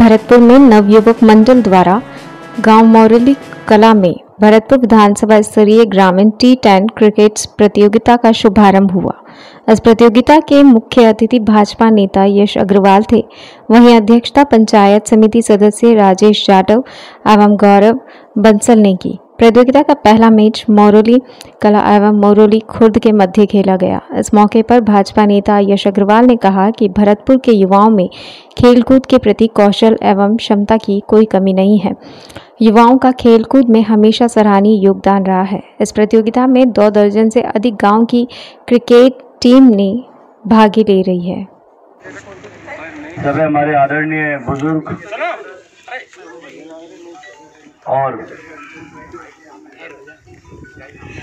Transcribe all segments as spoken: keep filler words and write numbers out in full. भरतपुर में नवयुवक मंडल द्वारा गांव मोरोली कला में भरतपुर विधानसभा स्तरीय ग्रामीण टी टेन क्रिकेट प्रतियोगिता का शुभारंभ हुआ। इस प्रतियोगिता के मुख्य अतिथि भाजपा नेता यश अग्रवाल थे। वहीं अध्यक्षता पंचायत समिति सदस्य राजेश जाटव एवं गौरव बंसल ने की। प्रतियोगिता का पहला मैच मोरोली कला एवं मोरोली खुर्द के मध्य खेला गया। इस मौके पर भाजपा नेता यश अग्रवाल ने कहा कि भरतपुर के युवाओं में खेलकूद के प्रति कौशल एवं क्षमता की कोई कमी नहीं है। युवाओं का खेलकूद में हमेशा सराहनीय योगदान रहा है। इस प्रतियोगिता में दो दर्जन से अधिक गांव की क्रिकेट टीम ने भाग ले रही है। सब हमारे आदरणीय बुजुर्ग और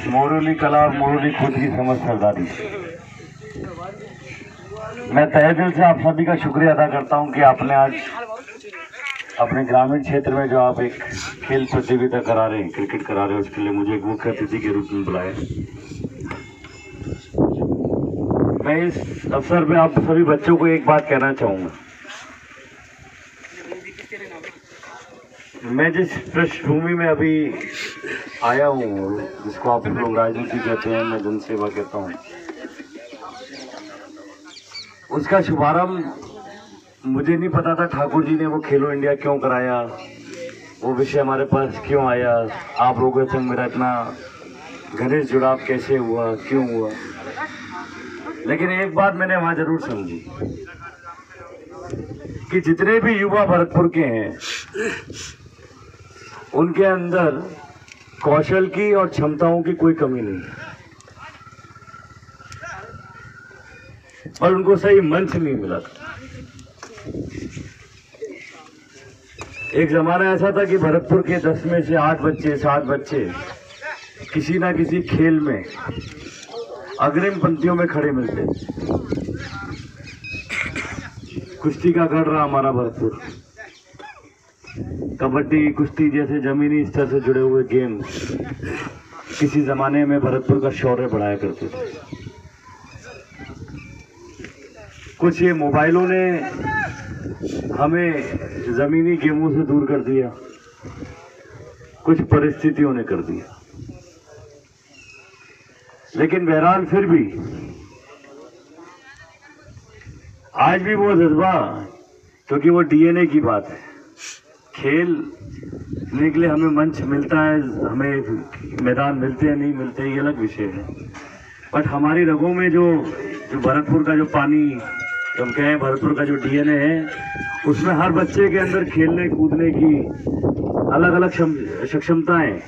मोरोली कला मोरोली खुद की समझ सरदारी, मैं तहे दिल से आप सभी का शुक्रिया अदा करता हूं कि आपने आज अपने ग्रामीण क्षेत्र में जो आप एक खेल प्रतियोगिता करा रहे हैं, क्रिकेट करा रहे हैं, उसके लिए मुझे एक मुख्य अतिथि के रूप में बुलाया। मैं इस अवसर में आप सभी बच्चों को एक बात कहना चाहूँगा। मैं जिस पृष्ठभूमि में अभी आया हूँ, जिसको आप लोग राजनीति कहते हैं, मैं जन सेवा कहता हूँ, उसका शुभारंभ मुझे नहीं पता था। ठाकुर जी ने वो खेलो इंडिया क्यों कराया, वो विषय हमारे पास क्यों आया, आप लोगों से मेरा इतना घनिष्ठ जुड़ाव कैसे हुआ, क्यों हुआ। लेकिन एक बात मैंने वहाँ जरूर समझी कि जितने भी युवा भरतपुर के हैं, उनके अंदर कौशल की और क्षमताओं की कोई कमी नहीं है, पर उनको सही मंच नहीं मिला था। एक जमाना ऐसा था कि भरतपुर के दस में से आठ बच्चे सात बच्चे किसी ना किसी खेल में अग्रिम पंक्तियों में खड़े मिलते। कुश्ती का गढ़ रहा हमारा भरतपुर। कबड्डी, कुश्ती जैसे जमीनी स्तर से जुड़े हुए गेम किसी जमाने में भरतपुर का शौर्य बढ़ाया करते थे। कुछ ये मोबाइलों ने हमें जमीनी गेमों से दूर कर दिया, कुछ परिस्थितियों ने कर दिया। लेकिन बहरहाल फिर भी आज भी वो जज्बा, क्योंकि वो डी एन ए की बात है। खेल के लिए हमें मंच मिलता है, हमें मैदान मिलते हैं नहीं मिलते हैं, ये अलग विषय है। बट हमारी रगों में जो जो भरतपुर का जो पानी, जो हम कहें भरतपुर का जो डी एन ए है, उसमें हर बच्चे के अंदर खेलने कूदने की अलग अलग सक्षमताएँ